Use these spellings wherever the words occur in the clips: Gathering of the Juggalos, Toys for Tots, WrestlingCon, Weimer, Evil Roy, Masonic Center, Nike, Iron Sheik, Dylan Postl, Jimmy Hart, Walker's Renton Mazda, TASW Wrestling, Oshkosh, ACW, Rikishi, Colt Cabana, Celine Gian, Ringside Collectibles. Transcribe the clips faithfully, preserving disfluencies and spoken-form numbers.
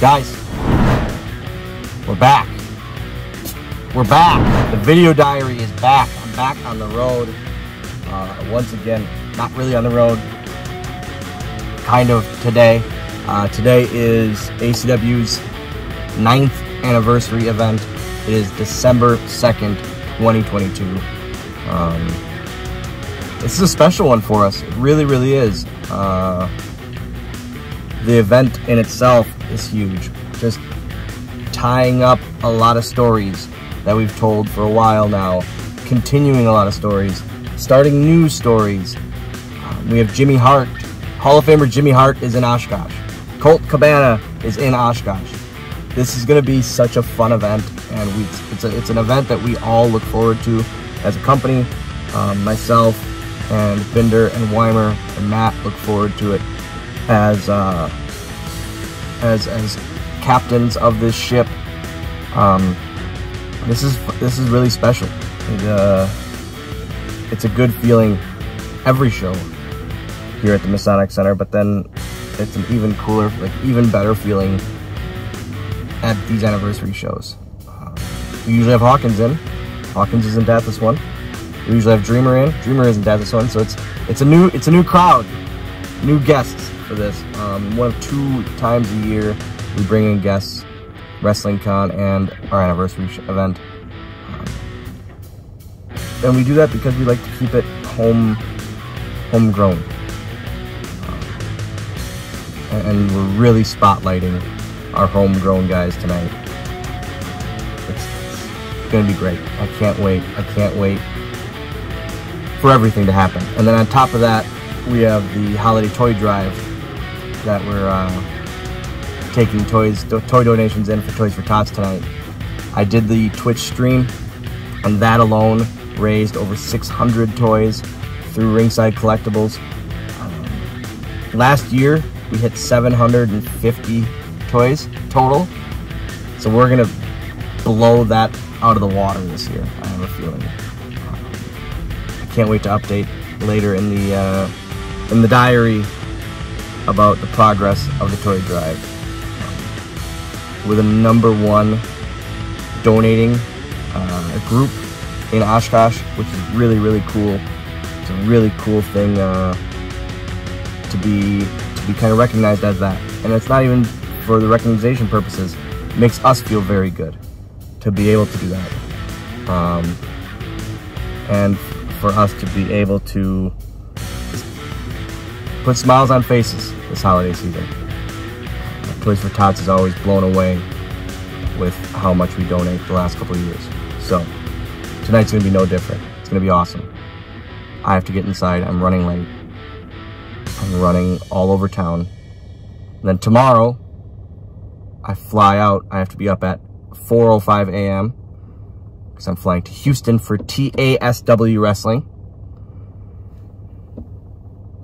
Guys, we're back. We're back. The video diary is back. I'm back on the road. Uh, once again, not really on the road. Kind of today. Uh, today is A C W's ninth anniversary event. It is December second, twenty twenty-two. Um, this is a special one for us. It really, really is. Uh, the event in itself is huge. Just tying up a lot of stories that we've told for a while now, continuing a lot of stories, starting new stories. Um, we have Jimmy Hart. Hall of Famer Jimmy Hart is in Oshkosh. Colt Cabana is in Oshkosh. This is going to be such a fun event, and we, it's, a, it's an event that we all look forward to as a company. Um, myself and Binder and Weimer and Matt look forward to it as uh, as as captains of this ship. Um, this is this is really special. It, uh, it's a good feeling every show here at the Masonic Center, but then it's an even cooler, like even better feeling at these anniversary shows. Uh, we usually have Hawkins in. Hawkins isn't at this one. We usually have Dreamer in. Dreamer isn't at this one, so it's it's a new it's a new crowd, new guests for this. Um, one of two times a year we bring in guests, WrestlingCon and our anniversary event, um, and we do that because we like to keep it home, homegrown, um, and we're really spotlighting our homegrown guys tonight. It's, it's gonna be great. I can't wait. I can't wait for everything to happen. And then on top of that, we have the holiday toy drive that we're uh, taking toys, do toy donations in for Toys for Tots tonight. I did the Twitch stream, and that alone raised over six hundred toys through Ringside Collectibles. Um, last year, we hit seven hundred fifty toys total, so we're gonna blow that out of the water this year. I have a feeling. Um, I can't wait to update later in the uh, in the diary about the progress of the toy drive. Um, we're the number one donating uh, group in Oshkosh, which is really really cool. It's a really cool thing uh, to be to be kind of recognized as that, and it's not even for the recognition purposes. It makes us feel very good to be able to do that, um, and for us to be able to put smiles on faces this holiday season. Toys for Tots is always blown away with how much we donate the last couple of years. So tonight's gonna be no different. It's gonna be awesome. I have to get inside. I'm running late. I'm running all over town. And then tomorrow, I fly out. I have to be up at four oh five A M because I'm flying to Houston for T A S W Wrestling.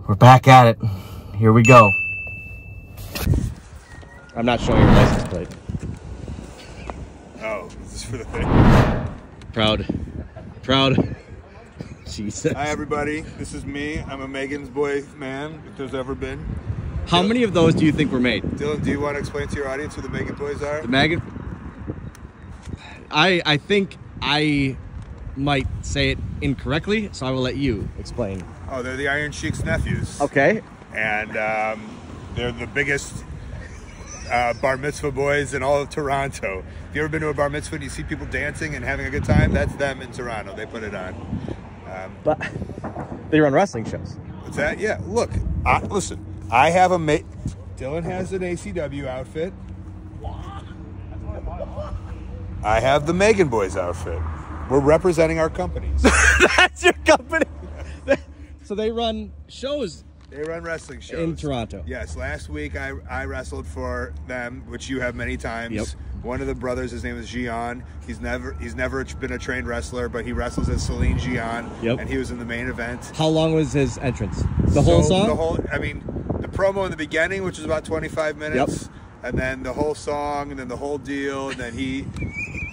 We're back at it. Here we go. I'm not showing your license plate. Oh, this is for the thing. Proud. Proud. Jesus. Hi, everybody. This is me. I'm a Megan's boy man, if there's ever been. How Dylan, many of those do you think were made? Dylan, do you want to explain to your audience who the Megan Boys are? The Megan... I, I think I might say it incorrectly, so I will let you explain. Oh, they're the Iron Sheik's nephews. Okay. And um, they're the biggest uh, bar mitzvah boys in all of Toronto. If you ever been to a bar mitzvah and you see people dancing and having a good time, that's them in Toronto. They put it on. Um, but they run wrestling shows. What's that? Yeah, look. I, listen. I have a mate. Dylan has an A C W outfit. I have the Megan Boys outfit. We're representing our companies. That's your company. So they run shows. They run wrestling shows in Toronto. Yes. Last week I I wrestled for them, which you have many times. Yep. One of the brothers, his name is Gian. He's never he's never been a trained wrestler, but he wrestles as Celine Gian. Yep. And he was in the main event. How long was his entrance? The whole so, song. The whole. I mean. The promo in the beginning, which was about twenty-five minutes, yep. And then the whole song, and then the whole deal, and then he,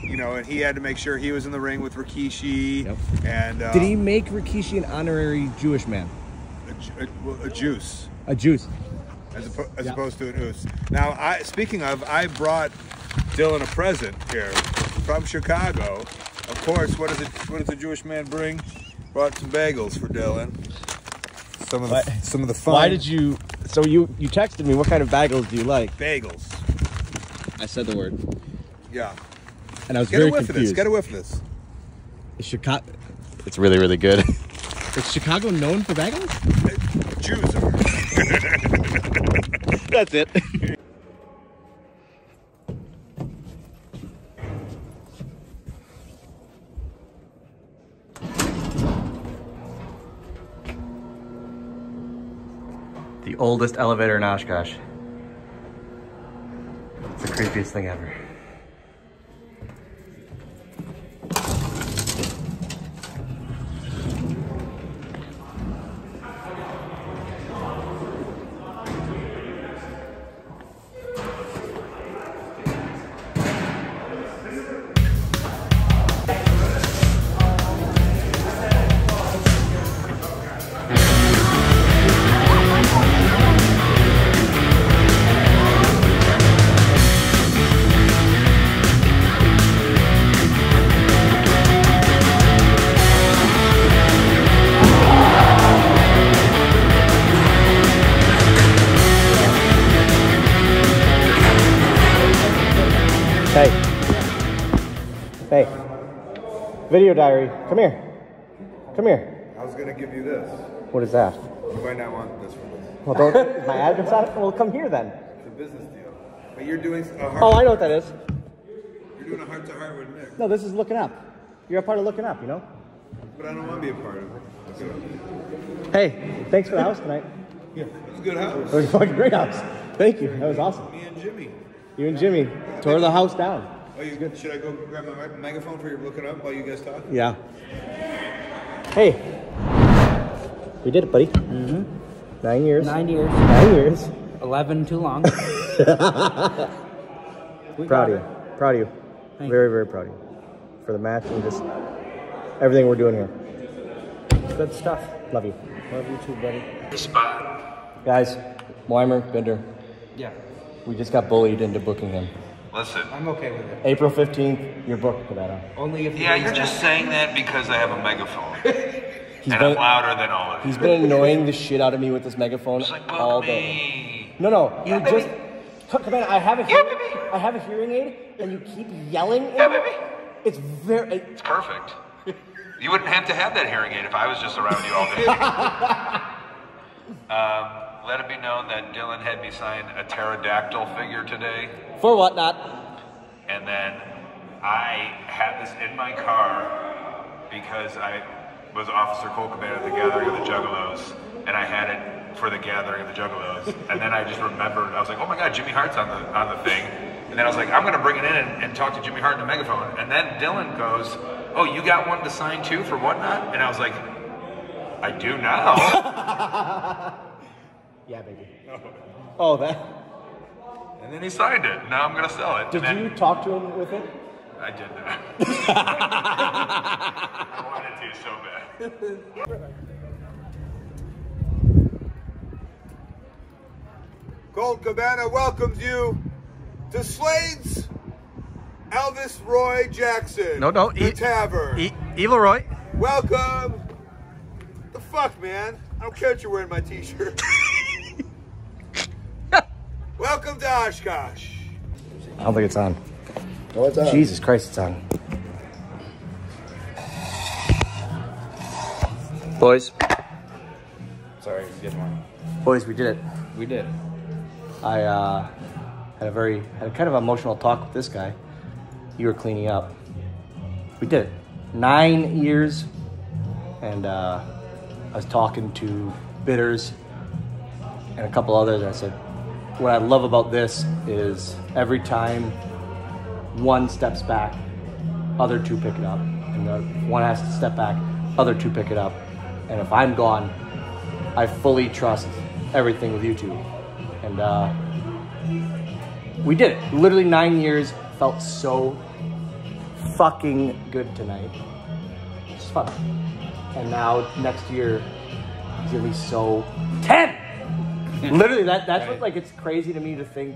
you know, and he had to make sure he was in the ring with Rikishi. Yep. And um, did he make Rikishi an honorary Jewish man? A, a, a juice. A juice. as, oppo as yep. opposed to an ooze. Now, I, speaking of, I brought Dylan a present here from Chicago. Of course, what does a, what does a Jewish man bring? Brought some bagels for Dylan. Some of the, why, some of the fun. Why did you? So you you texted me. What kind of bagels do you like? Bagels. I said the word. Yeah. And I was Get very confused. This. Get a whiff of this. It's Chicago. It's really, really good. Is Chicago known for bagels? Jews are. That's it. The oldest elevator in Oshkosh. It's the creepiest thing ever. Video diary. Come here. Come here. I was going to give you this. What is that? You might not want this from this. Well, don't. Is my address on it? Well, come here then. It's a business deal. But you're doing a heart. Oh, I know what that is. You're doing a heart to heart with Nick. No, this is looking up. You're a part of looking up, you know? But I don't want to be a part of it. Hey, thanks for the house tonight. Yeah, it was a good house. It was a fucking great house. Thank you. That was awesome. Me and Jimmy. You and Jimmy yeah, tore the house down. Oh, you good? Should I go grab my megaphone for you looking up while you guys talk? Yeah. Hey. We did it, buddy. Mm-hmm. Nine years. Nine years. Nine years. Eleven too long. Proud of you. Proud of you. Thank very, very proud of you. For the match and just everything we're doing here. Good stuff. Love you. Love you too, buddy. Spot. Guys, Weimer, Bender. Yeah. We just got bullied into booking him. Listen. I'm okay with it. April fifteenth, you're booked for that. Only if Yeah, you're just saying that because I have a megaphone. and been, I'm louder than all of you. He's been annoying the shit out of me with this megaphone like, book all day. Me. No, no. Yeah, you baby. just Colt Cabana, I have a hearing yeah, baby. I have a hearing aid and you keep yelling at yeah, me. Baby. It's very it, It's perfect. You wouldn't have to have that hearing aid if I was just around you all day. um Let it be known that Dylan had me sign a pterodactyl figure today. For whatnot. And then I had this in my car because I was Officer Colt Cabana at the Gathering of the Juggalos, and I had it for the Gathering of the Juggalos. And then I just remembered, I was like, oh my God, Jimmy Hart's on the, on the thing. And then I was like, I'm gonna bring it in and, and talk to Jimmy Hart in a megaphone. And then Dylan goes, oh, you got one to sign too for whatnot? And I was like, I do now. Yeah, baby. Oh, that. And then he signed it. Now I'm going to sell it. Did then, you talk to him with it? I did not. I wanted to so bad. Colt Cabana welcomes you to Slade's Elvis Roy Jackson. No, don't. The e Tavern. E Evil Roy. Welcome. The fuck, man? I don't care that you're wearing my t-shirt. Welcome to Oshkosh. I don't think it's on. No, it's on. Jesus Christ, it's on. Boys. Sorry, good one. Boys, we did it. We did. I uh, had a very, had a kind of emotional talk with this guy. You were cleaning up. We did it. Nine years, and uh, I was talking to bidders and a couple others, and I said, what I love about this is every time one steps back, other two pick it up. And the one has to step back, other two pick it up. And if I'm gone, I fully trust everything with you two. And uh, we did it. Literally nine years. Felt so fucking good tonight. It's fun. And now next year, it's gonna be so ten. Literally, that that's right. what like it's crazy to me to think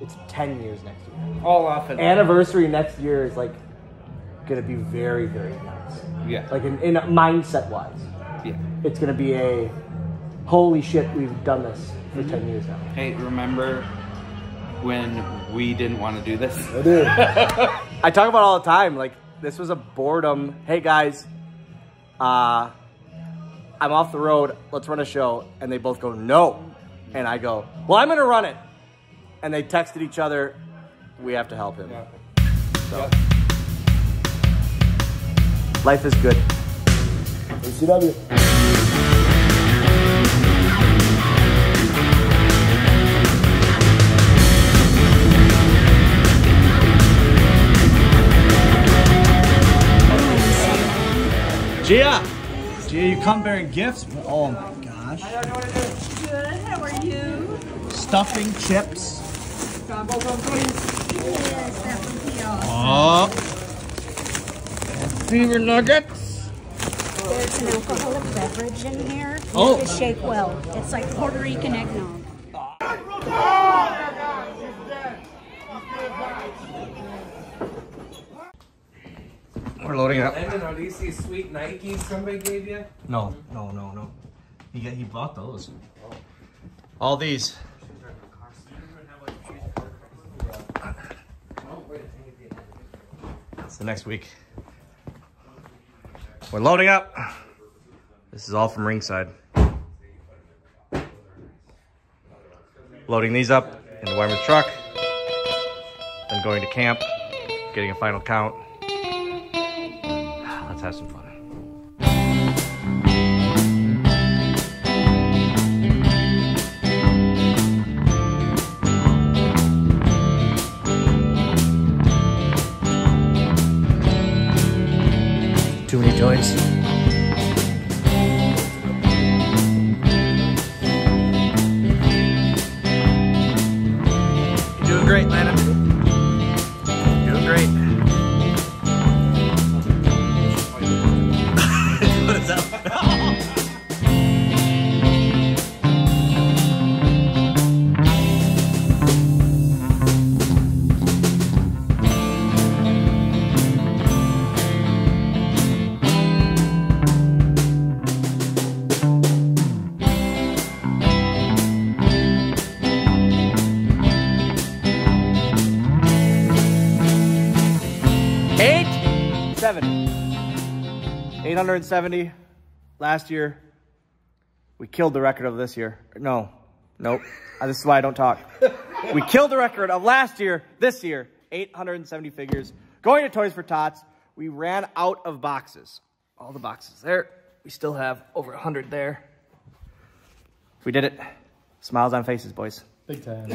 it's ten years next year. All off and anniversary off. Next year is like gonna be very, very nice. Yeah. Like in, in mindset wise. Yeah. It's gonna be a holy shit, we've done this for mm-hmm. ten years now. Hey, remember when we didn't want to do this? I did. I talk about it all the time. Like this was a boredom. Hey guys, uh, I'm off the road. Let's run a show. And they both go, no. And I go, well, I'm going to run it. And they texted each other, we have to help him. Yeah. So. Yeah. Life is good. A C W. Gia! Gia, you come bearing gifts? Oh my gosh. I don't know what it is. Good, how are you? Stuffing chips. Oh. Beaver nuggets. There's an alcoholic beverage in here. You oh. have to shake well. It's like Puerto Rican eggnog. Oh. We're loading up. And are these these sweet Nikes somebody gave you? No, no, no, no. He got, he bought those. Oh. All these. It's the next week. We're loading up. This is all from Ringside. Loading these up in the Weimer truck. Then going to camp, getting a final count. Let's have some fun. Too many toys. You're doing great, Lana. eight hundred seventy last year. We killed the record of this year. No, nope. This is why I don't talk. We killed the record of last year, this year, eight hundred seventy figures. Going to Toys for Tots, we ran out of boxes. All the boxes there. We still have over one hundred there. We did it. Smiles on faces, boys. Big time.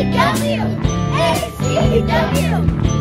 A C W! A C W!